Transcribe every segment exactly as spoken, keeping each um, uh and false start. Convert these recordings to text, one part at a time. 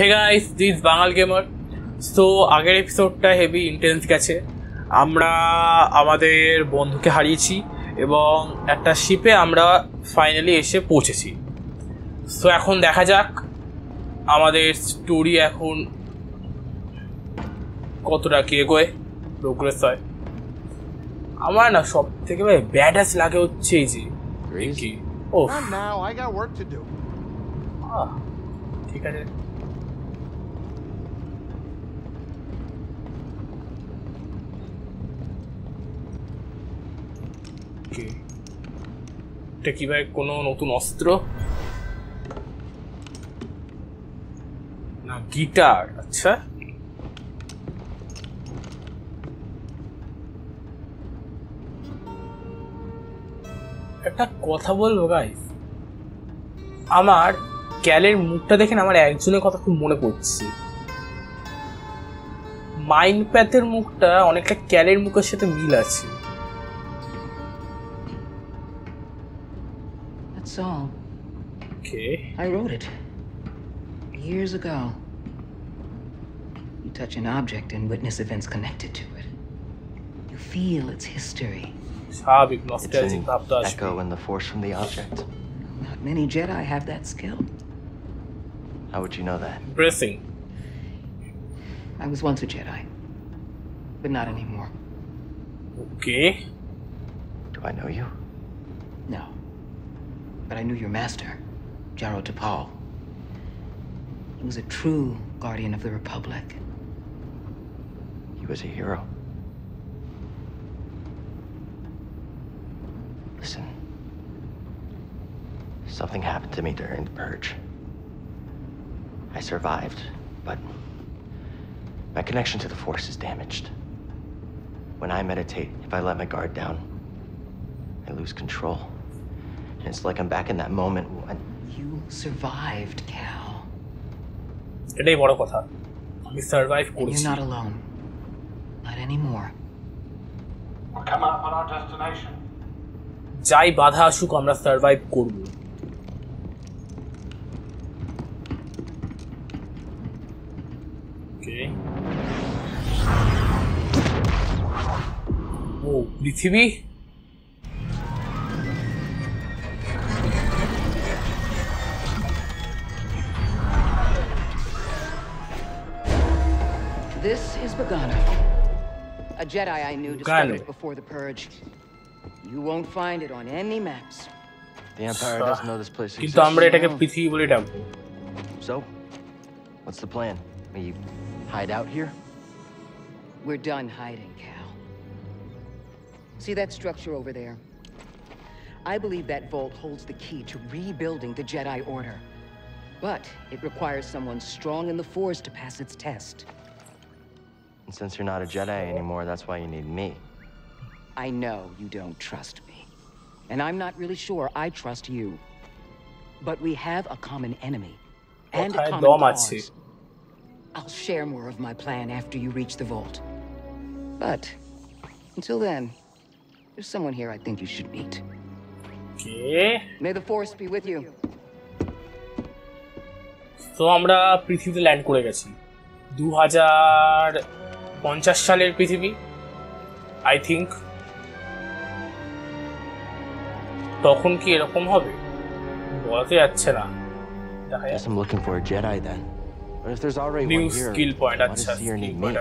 Hey guys, this is Bangal Gamer. So, আগের এপিসোডটা heavy intense গেছে। আমরা আমাদের বন্ধুকে হারিয়েছি এবং একটা শিপে আমরা ফাইনালি এসে পৌঁছেছি। সো এখন দেখা যাক আমাদের স্টোরি এখন কতটা কি এগোয়, প্রোগ্রেস হয়। আমার না সব থেকে ভাই ব্যাডাস লাগে হচ্ছে এই যে রিঙ্কি। ওহ, ঠিক আছে। এটা কি ভাই, কোনো নতুন অস্ত্র না গিটার? আচ্ছা, একটা কথা বলবো গাইস, আমার ক্যালের মুখটা দেখেন আমার একজনের কথা খুব মনে পড়ছে। মাইন্ড প্যাথের মুখটা অনেকটা ক্যালের মুখের সাথে মিল আছে। Song. Okay. I wrote it years ago. You touch an object and witness events connected to it. You feel its history. It's an echo in the force from the object. Not many Jedi have that skill. How would you know that? Breathing. I was once a Jedi, but not anymore. Okay. Do I know you? No. But I knew your master, Jaro DePaul. He was a true guardian of the Republic. He was a hero. Listen, something happened to me during the purge. I survived, but my connection to the Force is damaged. When I meditate, if I let my guard down, I lose control. It's like I'm back in that moment when you survived, Cal. Today, what a কথা। আমি survive করেছি। You're not alone. Not anymore. We'll come up on our destination. যাই বাধা আসুক আমরা survive করব। Okay. Oh, পৃথিবী। This is Begana, a Jedi I knew discovered before the Purge. You won't find it on any maps. The Empire doesn't know this place exists. So, what's the plan? We hide out here? We're done hiding, Cal. See that structure over there? I believe that vault holds the key to rebuilding the Jedi Order. But it requires someone strong in the Force to pass its test. And since you're not a Jedi anymore, that's why you need me. I know you don't trust me. And I'm not really sure I trust you. But we have a common enemy. And a common cause. I'll share more of my plan after you reach the vault. But until then, there's someone here I think you should meet. Okay. May the Force be with you. So amra prithibite land kore gechi. two thousand fifty সালের পৃথিবী, I think. তখন কি এরকম হবে বলতে যাচ্ছে না। New skill point, আচ্ছা স্কিল পয়েন্ট।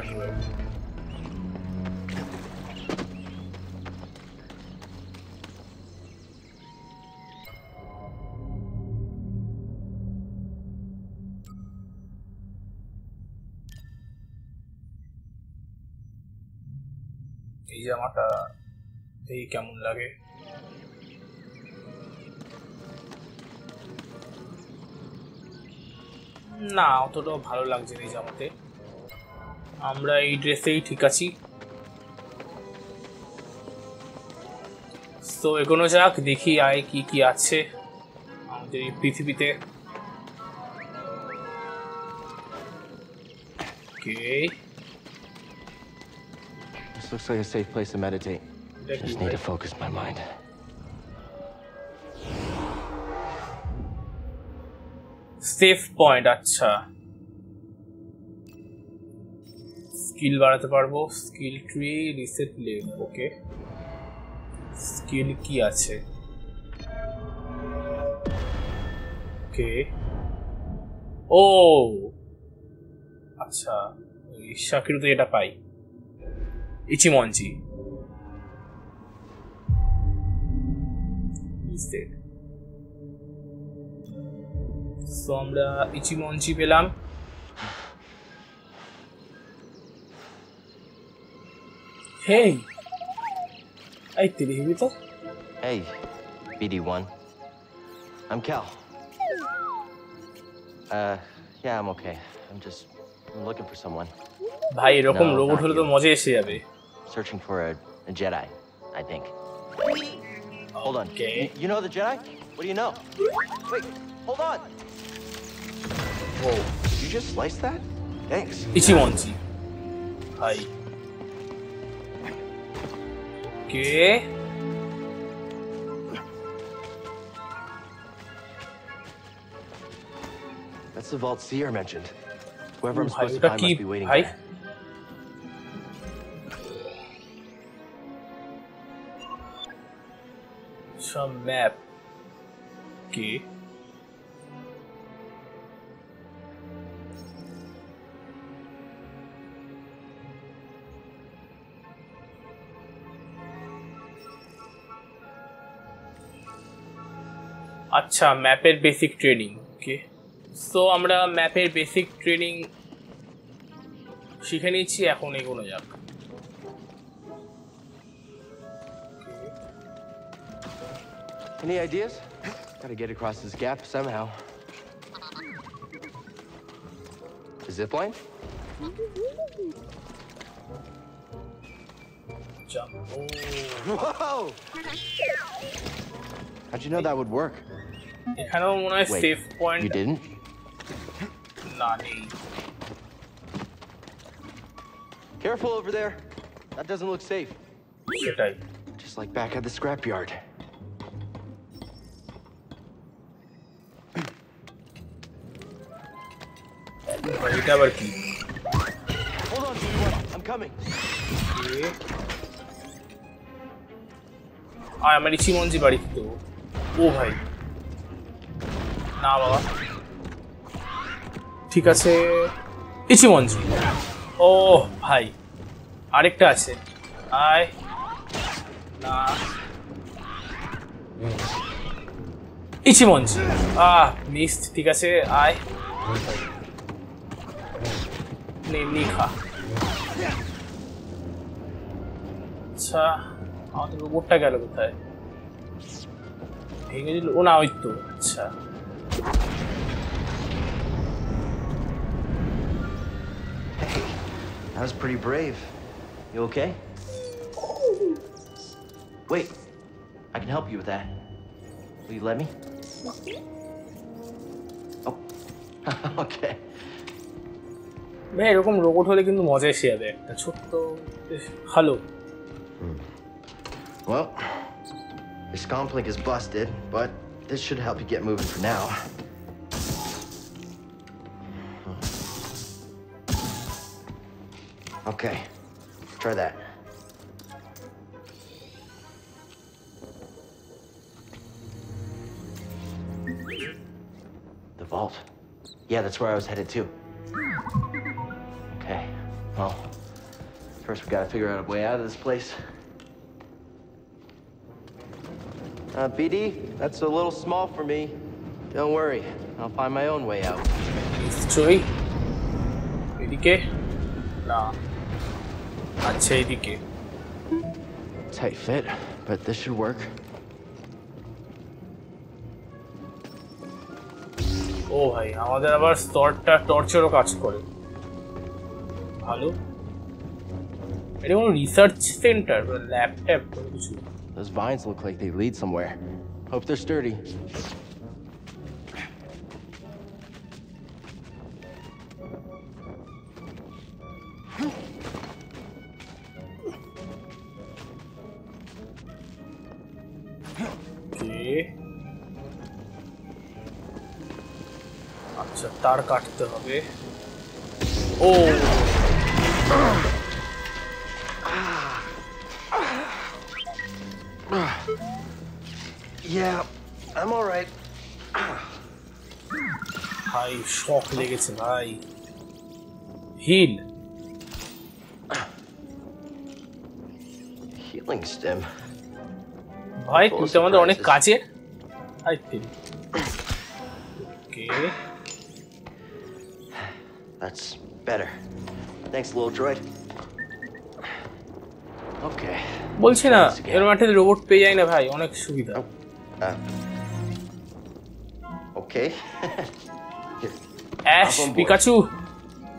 এই জামাটা এই কেমন লাগে? না, অতটাও ভালো লাগছে না এই জামাতে। আমরা এই ড্রেসেই ঠিক আছি। তো এখনো যাক, দেখি আয় কি কি আছে আমাদের এই পৃথিবীতে। কে Looks like a safe place to meditate. I just need to focus my mind. Safe point, acha. Skill বাড়াতে পারবো। স্কিল ট্রি রিসেট লেন, ওকে স্কিল কি আছে? ওকে ও আচ্ছা শাকিরুতে এটা পাই, ইচিমঞ্জি রিসেট। সো আমরা ইচিমঞ্জি পেলাম। Hey! Hey, did you hear me? Hey, B D one. I'm Cal. Uh, yeah, I'm okay. I'm just I'm looking for someone. Bhai, rokom robot holo to moja eshe jabe. Searching for a, a Jedi, I think. Okay. Hold on. You, you know the Jedi? What do you know? Wait, hold on. Whoa, did you just slice that? Thanks. Ichimonji. Hi. Okay. That's the vault Seer mentioned. Whoever I'm supposed to find must be waiting there. Some map. Okay. আচ্ছা ম্যাপের basic training, okay so আমরা ম্যাপের basic training শিখে নিচ্ছি, এখন এগোনো যাক। Any ideas? Gotta get across this gap somehow. A zip line? Jump. Whoa! How'd you know that would work? I don't want to save point. You didn't? Nani. Careful over there. That doesn't look safe. Should I? Just like back at the scrapyard. Hold on, B D one. I'm coming. Okay. I'm going to Ichimonji bari to. Oh bhai. Nah baba. ঠিক আছে Ichimonji. Oh bhai. আরেকটা আছে। আয়। না। Ichimonji. Ah, missed. ঠিক আছে আয়। নে নে খা। আচ্ছা আমাদের রোবটটা গেল কোথায়? ভেঙে দিল, ও না ওই তো। আচ্ছা That was pretty brave. You okay? Wait, I can help you with that. Will you let me? Oh, okay. ভাই এরকম রোবট হলে কিন্তু মজা এসে যাবে একটা ছোট্ট ভালো। Well, your scomplink is busted, but this should help you get moving for now. Okay, try that. The vault. Yeah, that's where I was headed too. Okay, well, first we gotta figure out a way out of this place. Uh, B D, that's a little small for me. Don't worry, I'll find my own way out. Sorry. B D K? Nah. Okay, B D K. Tight fit, but this should work. Oh, bhai, amader abar shortcut torture o kaj kore. Hello? It's a research center, a laptop or something. Those vines look like they lead somewhere. Hope they're sturdy. Okay. Acha tar katte hobe. Oh. Yeah, I'm all right. High shock legacy, high heal. Healing stem. Bhai, you are on a kache. I think. Okay. That's better. Thanks, little droid. Okay. Bolchi na, aromatic robot pe jai na bhai, onek subidha. Okay. Ash, Pikachu.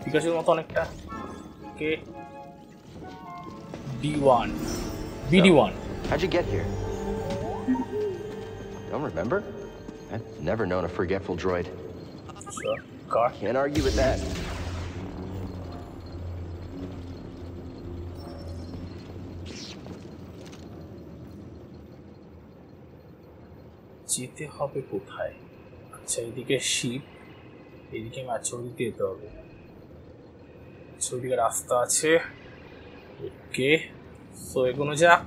Pikachu moto onekta. Okay. B one. B D one. So, how'd you get here? Don't remember? I've never known a forgetful droid. Sure. God. Can't argue with that. যেতে হবে কোথায় আচ্ছা এদিকে sheep এদিকে মাছড়ি দিতে হবে ছোটদিকে রাস্তা আছে ওকে সো এগোনো যাক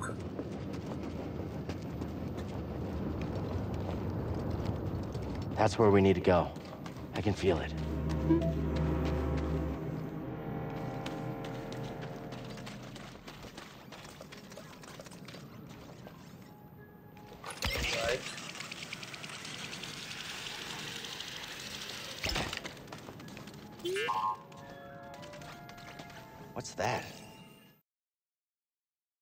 That's where we need to go. I can feel it. What's that?